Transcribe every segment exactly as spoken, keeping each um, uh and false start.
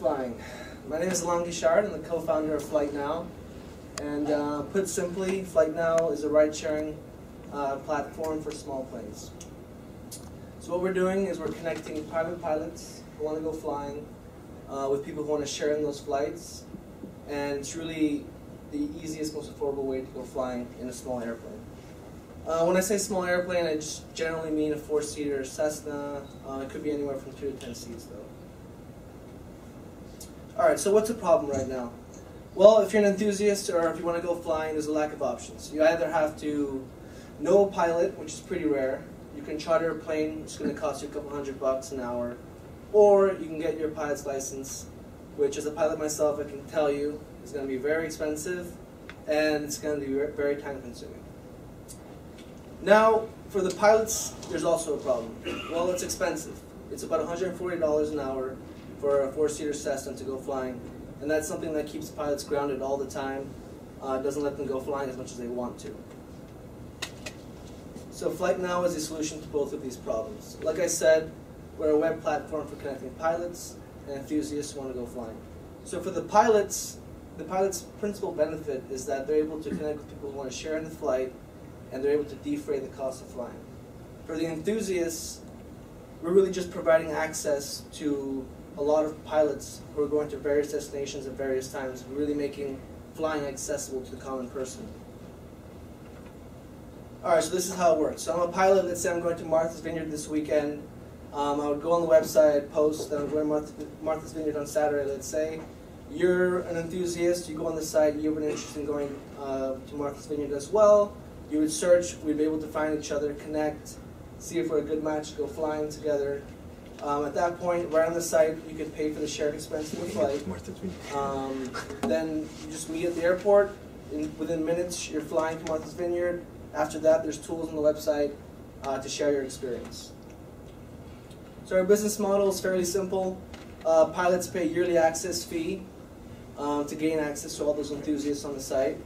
Flying. My name is Alain Guichard. I'm the co-founder of Flytenow, and uh, put simply, Flytenow is a ride-sharing uh, platform for small planes. So what we're doing is we're connecting private pilots who want to go flying uh, with people who want to share in those flights, and it's really the easiest, most affordable way to go flying in a small airplane. Uh, when I say small airplane, I just generally mean a four-seater Cessna. Uh, it could be anywhere from two to ten seats, though. Alright, so what's the problem right now? Well, if you're an enthusiast or if you want to go flying, there's a lack of options. You either have to know a pilot, which is pretty rare. You can charter a plane, which is going to cost you a couple hundred bucks an hour. Or you can get your pilot's license, which as a pilot myself, I can tell you, is going to be very expensive and it's going to be very time consuming. Now, for the pilots, there's also a problem. Well, it's expensive. It's about one hundred forty dollars an hour for a four-seater Cessna to go flying, and that's something that keeps pilots grounded all the time. Uh, doesn't let them go flying as much as they want to. So Flytenow is a solution to both of these problems. Like I said, we're a web platform for connecting pilots and enthusiasts who want to go flying. So for the pilots, the pilot's principal benefit is that they're able to connect with people who want to share in the flight, and they're able to defray the cost of flying. For the enthusiasts, we're really just providing access to a lot of pilots who are going to various destinations at various times, really making flying accessible to the common person. Alright, so this is how it works. So I'm a pilot. Let's say I'm going to Martha's Vineyard this weekend. Um, I would go on the website, post that I'm going to Martha's Vineyard on Saturday, let's say. You're an enthusiast. You go on the site. You have an interest in going uh, to Martha's Vineyard as well. You would search. We'd be able to find each other, connect, see if we're a good match, go flying together. Um, at that point, right on the site, you could pay for the shared expense of the flight. Um, then you just meet at the airport. In, within minutes, you're flying to Martha's Vineyard. After that, there's tools on the website uh, to share your experience. So our business model is fairly simple. Uh, pilots pay a yearly access fee um, to gain access to all those enthusiasts on the site.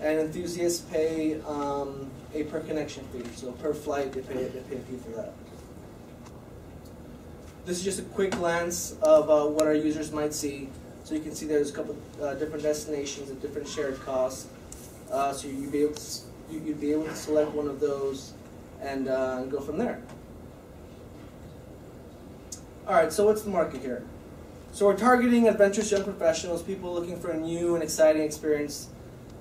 And enthusiasts pay um, a per connection fee. So per flight, they pay, they pay a fee for that. This is just a quick glance of uh, what our users might see. So you can see there's a couple uh, different destinations at different shared costs. Uh, so you'd be, able to, you'd be able to select one of those and uh, go from there. All right, so what's the market here? So we're targeting adventurous young professionals, people looking for a new and exciting experience.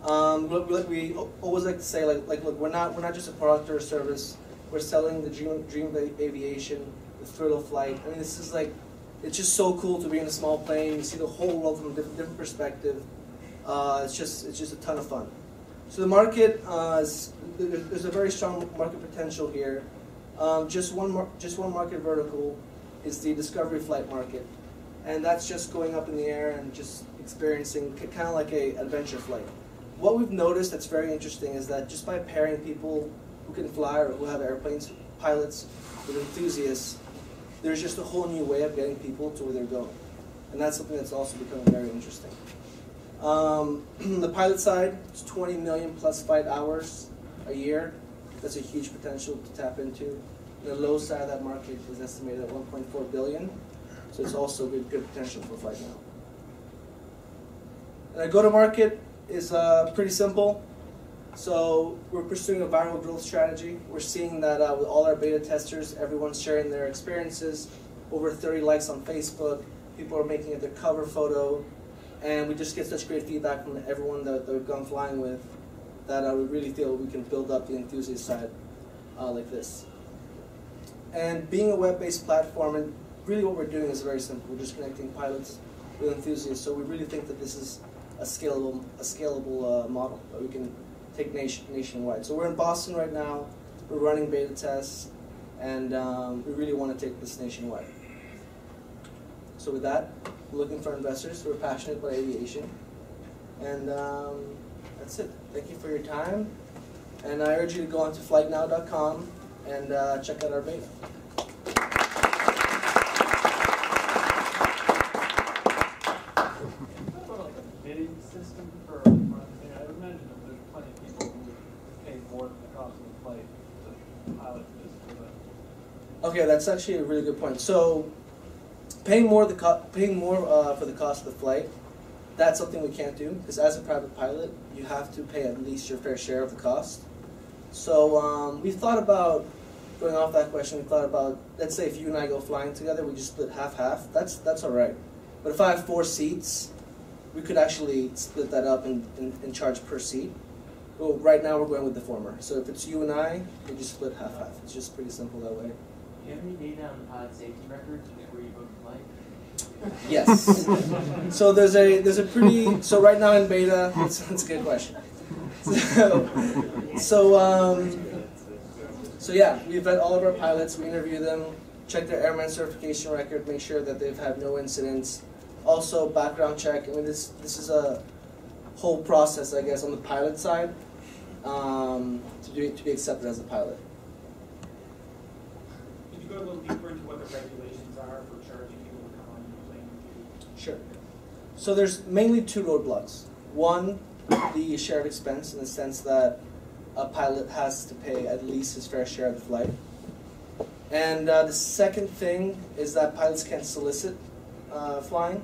Um, we always like to say, like, like look, we're not, we're not just a product or a service. We're selling the dream, dream of aviation. The thrill of flight. I mean, this is like, it's just so cool to be in a small plane. You see the whole world from a different, different perspective. Uh, it's just, it's just a ton of fun. So the market, uh, is, there's a very strong market potential here. Um, just one, just one market vertical is the discovery flight market, and that's just going up in the air and just experiencing kind of like a adventure flight. What we've noticed that's very interesting is that just by pairing people who can fly or who have airplanes, pilots with enthusiasts, there's just a whole new way of getting people to where they're going. And that's something that's also becoming very interesting. Um, the pilot side, it's twenty million plus flight hours a year. That's a huge potential to tap into. The low side of that market is estimated at one point four billion. So it's also good, good potential for Flytenow. And our go-to-market is uh, pretty simple. So we're pursuing a viral growth strategy. We're seeing that uh, with all our beta testers, everyone's sharing their experiences. Over thirty likes on Facebook. People are making it their cover photo. And we just get such great feedback from everyone that, that we've gone flying with that uh, we really feel we can build up the enthusiast side uh, like this. And being a web-based platform, and really what we're doing is very simple. We're just connecting pilots with enthusiasts. So we really think that this is a scalable, a scalable uh, model that we can take nation, nationwide. So we're in Boston right now, we're running beta tests, and um, we really want to take this nationwide. So with that, we're looking for investors who are passionate about aviation, and um, that's it. Thank you for your time, and I urge you to go on to flytenow dot com and uh, check out our beta. Okay, that's actually a really good point. So Paying more, the co paying more uh, for the cost of the flight, that's something we can't do, because as a private pilot, you have to pay at least your fair share of the cost. So um, we thought about, going off that question, we thought about, let's say if you and I go flying together, we just split half-half, that's, that's all right. But if I have four seats, we could actually split that up and, and, and charge per seat. Well, right now we're going with the former. So if it's you and I, we just split half-half. It's just pretty simple that way. Do you have any data on the pilot safety records before you book the flight? Yes. So there's a there's a pretty so right now in beta. That's, that's a good question. So so um, so yeah, we vet all of our pilots. We interview them, check their airman certification record, make sure that they've had no incidents. Also background check. I mean this this is a whole process, I guess, on the pilot side. Um, to, do, to be accepted as a pilot. Could you go a little deeper into what the regulations are for charging people to come on the plane? Sure. So there's mainly two roadblocks. One, the shared expense, in the sense that a pilot has to pay at least his fair share of the flight. And uh, the second thing is that pilots can't solicit uh, flying.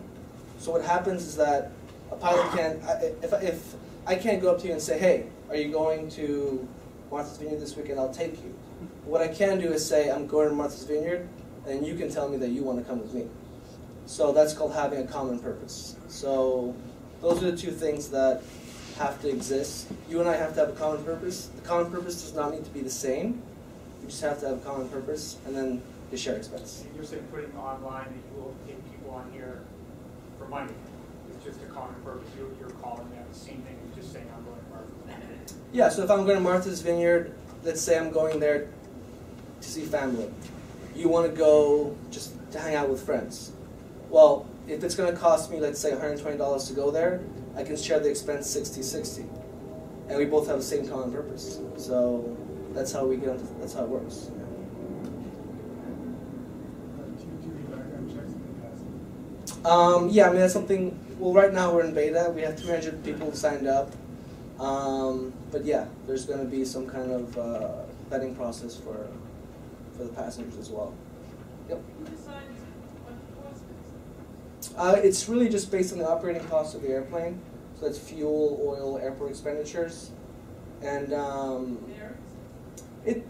So what happens is that a pilot can't, if, if I can't go up to you and say, hey, are you going to Martha's Vineyard this weekend? I'll take you. What I can do is say, I'm going to Martha's Vineyard, and you can tell me that you want to come with me. So that's called having a common purpose. So those are the two things that have to exist. You and I have to have a common purpose. The common purpose does not need to be the same. You just have to have a common purpose, and then the share expense. You're saying putting online that you will take people on here for money. It's just a common purpose. You're, you're calling them the same thing and just saying, I'm going to Martha's Vineyard. Yeah, so if I'm going to Martha's Vineyard, let's say I'm going there to see family. You want to go just to hang out with friends. Well, if it's going to cost me, let's say, one hundred twenty dollars to go there, I can share the expense sixty sixty. And we both have the same common purpose. So that's how we get, that's how it works. Yeah. Um, yeah, I mean, that's something, well, right now we're in beta. We have three hundred people signed up. Um, but yeah, there's going to be some kind of uh, vetting process for for the passengers as well. Yep. Who decides what the cost is? Uh, it's really just based on the operating cost of the airplane. So that's fuel, oil, airport expenditures. And um, it,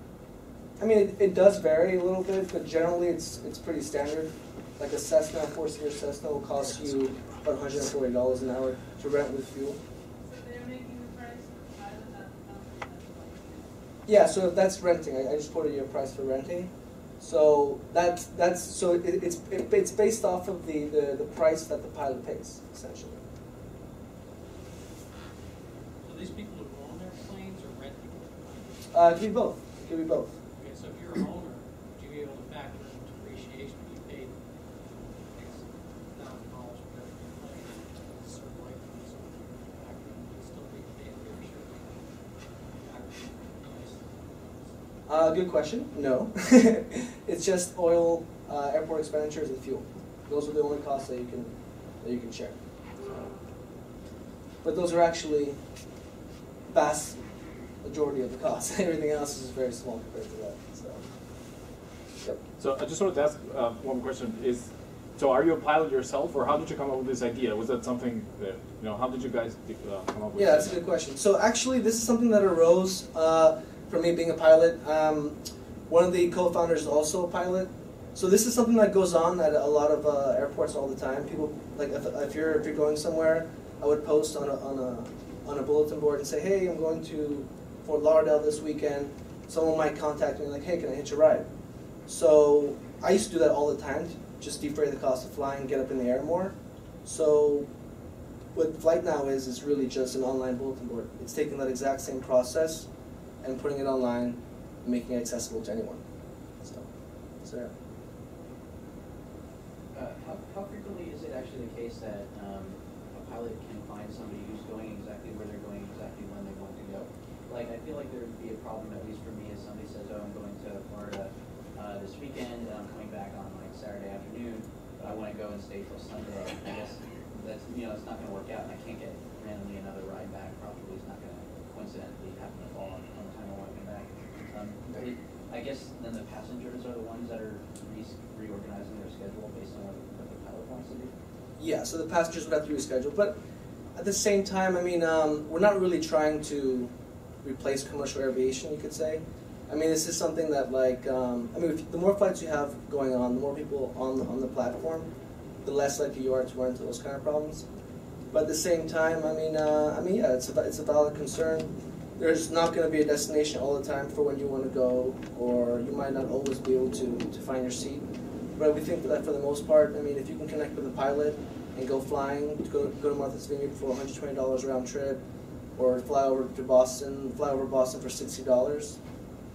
I mean, it, it does vary a little bit, but generally it's, it's pretty standard. Like a Cessna, a four-seater Cessna will cost you about one hundred forty dollars an hour to rent with fuel. So they're making the price for the pilot at the company? Yeah, so that's renting. I, I just quoted you a price for renting. So that's, that's so it, it's, it, it's based off of the, the, the price that the pilot pays, essentially. So these people who own their planes or rent them? Uh, it could be both. It could be both. Okay, so if you're an owner, do you be able to factor in depreciation? Uh, good question. No. It's just oil, uh, airport expenditures, and fuel. Those are the only costs that you can that you can share. But those are actually vast majority of the costs. Everything else is very small compared to that. So, yep. So I just wanted to ask uh, one question: Is so are you a pilot yourself, or how did you come up with this idea? Was that something that, you know? How did you guys uh, come up with? Yeah, that's a good question. So actually, this is something that arose. Uh, For me being a pilot, um, one of the co-founders is also a pilot. So this is something that goes on at a lot of uh, airports all the time. People like if, if you're if you're going somewhere, I would post on a on a on a bulletin board and say, hey, I'm going to Fort Lauderdale this weekend. Someone might contact me like, hey, can I hitch a ride? So I used to do that all the time, to just defray the cost of flying, get up in the air more. So what Flytenow is is really just an online bulletin board. It's taking that exact same process and putting it online, and making it accessible to anyone. So, so yeah. Uh, how, how frequently is it actually the case that um, a pilot can find somebody who's going exactly where they're going, exactly when they want to go? Like, I feel like there would be a problem, at least for me, if somebody says, oh, I'm going to Florida uh, this weekend, and I'm coming back on like Saturday afternoon, but I want to go and stay till Sunday. I guess that's, you know, it's not going to work out, and I can't get randomly another ride back. Probably it's not going to coincidentally happen at all. I guess then the passengers are the ones that are re reorganizing their schedule based on what complexity. Yeah, so the passengers would have to reschedule. But at the same time, I mean, um, we're not really trying to replace commercial aviation, you could say. I mean, this is something that, like, um, I mean, if, the more flights you have going on, the more people on the, on the platform, the less likely you are to run into those kind of problems. But at the same time, I mean, uh, I mean, yeah, it's a, it's a valid concern. There's not going to be a destination all the time for when you want to go, or you might not always be able to, to find your seat. But we think that for the most part, I mean, if you can connect with a pilot and go flying, go, go to Martha's Vineyard for one hundred twenty dollars round trip, or fly over to Boston, fly over Boston for sixty dollars,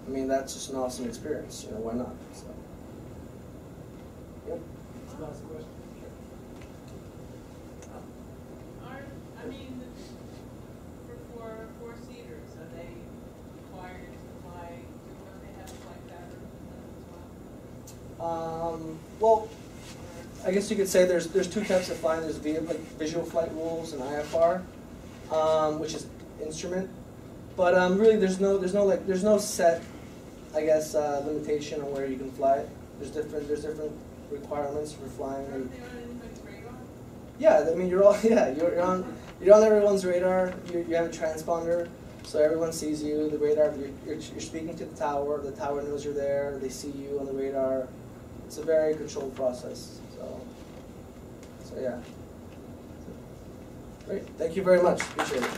I mean, that's just an awesome experience. You know, why not? So, yeah. Last question. Aren't, I mean, for four, four seaters, are they required to fly? Do they have to fly as well? Um, well, I guess you could say there's there's two types of flying. There's visual flight rules and I F R, um, which is instrument. But um, really, there's no there's no like there's no set, I guess, uh, limitation on where you can fly. There's different there's different requirements for flying. Are they on anybody's radar? Yeah, I mean you're all yeah you're, you're on you're on everyone's radar. You you have a transponder, so everyone sees you. The radar you're, you're you're speaking to the tower. The tower knows you're there. They see you on the radar. It's a very controlled process. So so yeah. Great. Thank you very much. Appreciate it.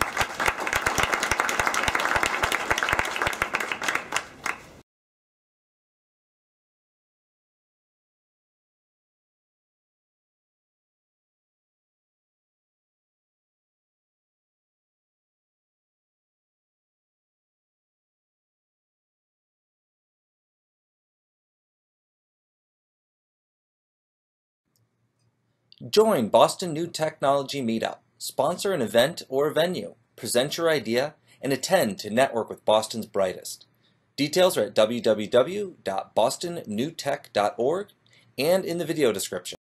Join Boston New Technology Meetup, sponsor an event or venue, present your idea, and attend to network with Boston's brightest. Details are at w w w dot boston new tech dot org and in the video description.